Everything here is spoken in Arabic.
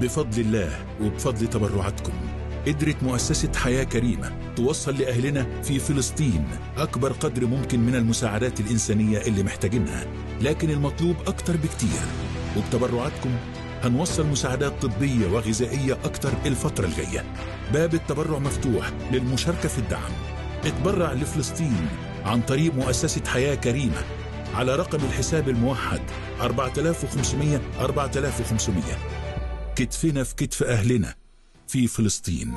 بفضل الله وبفضل تبرعاتكم قدرت مؤسسة حياة كريمة توصل لأهلنا في فلسطين أكبر قدر ممكن من المساعدات الإنسانية اللي محتاجينها، لكن المطلوب أكتر بكتير، وبتبرعاتكم هنوصل مساعدات طبية وغذائية أكتر الفترة الجاية. باب التبرع مفتوح للمشاركة في الدعم. اتبرع لفلسطين عن طريق مؤسسة حياة كريمة على رقم الحساب الموحد 4500 4500. كتفنا في كتف أهلنا في فلسطين.